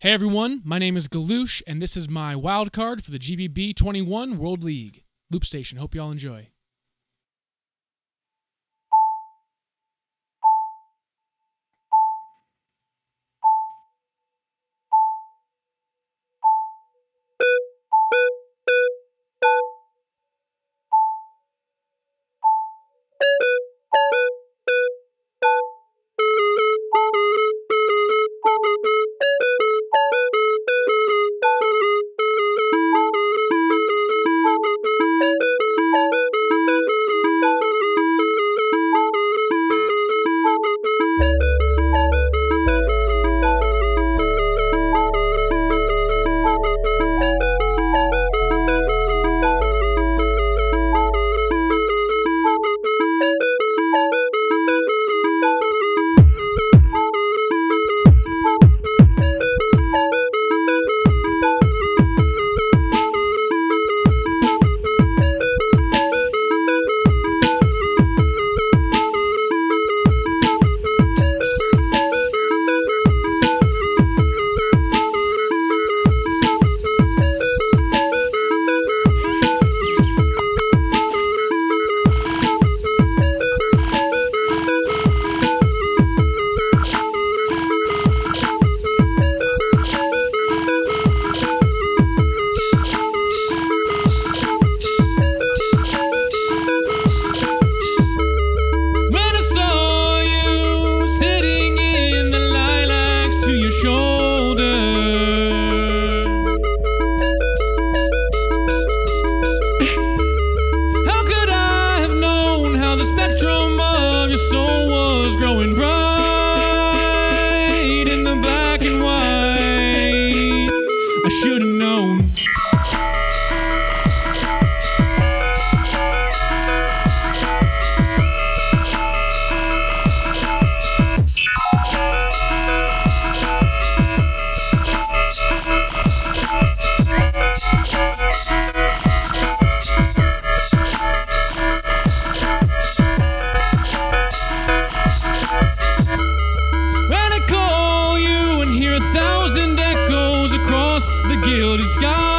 Hey everyone, my name is Galush, and this is my wild card for the GBB21 World League. Loopstation, hope y'all enjoy. The guilty sky.